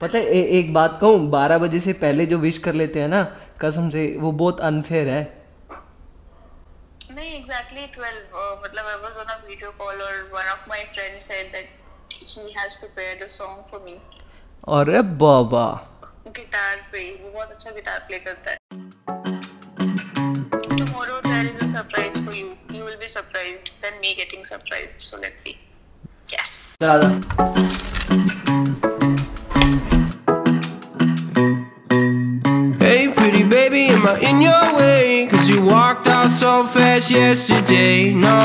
पता है एक बात कहूँ, 12 बजे से पहले जो विश कर लेते हैं ना, कसम से वो बहुत अनफेयर है। नहीं एग्जैक्टली 12 मतलब I was on a video call और one of my friend said that he has prepared a song for me. अरे बाबा, गिटार पे वो बहुत अच्छा गिटार प्ले करता है। Tomorrow there is a surprise for you. You will be surprised than me getting surprised. So let's see. Yes. Hey pretty baby, am I in your way? 'Cause you walked out so fast yesterday. No,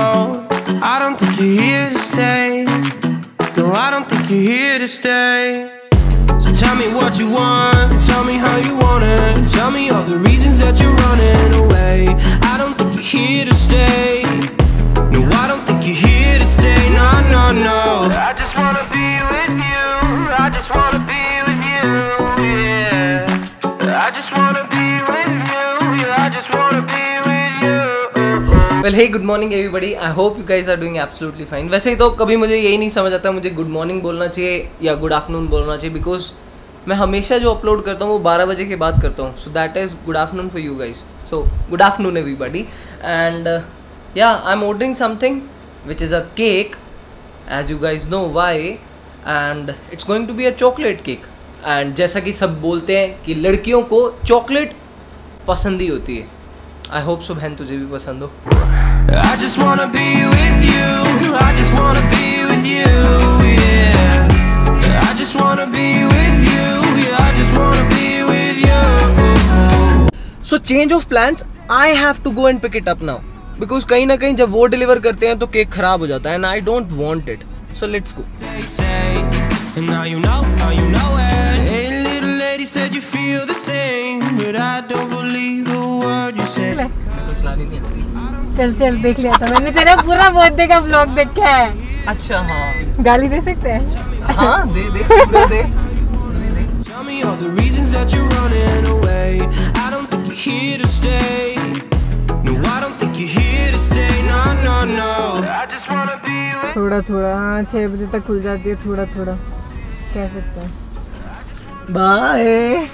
I don't think you're here to stay. No, I don't think you're here to stay. So tell me what you want, tell me how you want it, tell me all the reasons that you're running away. I don't think you're here to stay. No, I don't think you're here to stay. No, no, no. I just wanna be with you. I just wanna be with you. Yeah. I just wanna be with you. Yeah, I just wanna be. Well hey good morning everybody, I hope you guys are doing absolutely fine. वैसे ही तो कभी मुझे यही नहीं समझ आता मुझे गुड मॉर्निंग बोलना चाहिए या गुड आफ्टरनून बोलना चाहिए, बिकॉज मैं हमेशा जो अपलोड करता हूँ वो 12 बजे के बाद करता हूँ। So that is good afternoon for you guys. So good afternoon everybody and yeah I am ordering something which is a cake as you guys know why, and it's going to be a chocolate cake. And जैसा कि सब बोलते हैं कि लड़कियों को chocolate पसंद ही होती है, आई होप सो बहन तुझे भी पसंद हो। I just wanna be with you. I just wanna be with you. Yeah. I just wanna be with you. Yeah, I just wanna be with you. So change of plans. I have to go and pick it up now because कहीं ना कहीं जब वो deliver करते हैं तो cake खराब हो जाता है and I don't want it. So let's go. And now you know it. Hey little lady said you feel the same, but I don't believe a word you said. चल चल देख लिया था मैंने तेरा पूरा बर्थडे का व्लॉग देखा है। अच्छा हाँ, गाली दे सकते हैं? हाँ दे दे पूरा दे। थोड़ा थोड़ा 6 बजे तक खुल जाती है, थोड़ा थोड़ा कह सकते हैं। Bye.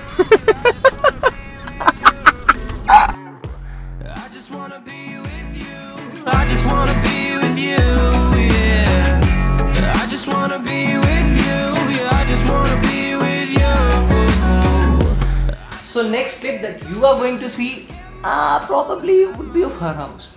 So next clip that you are going to see probably would be of her house.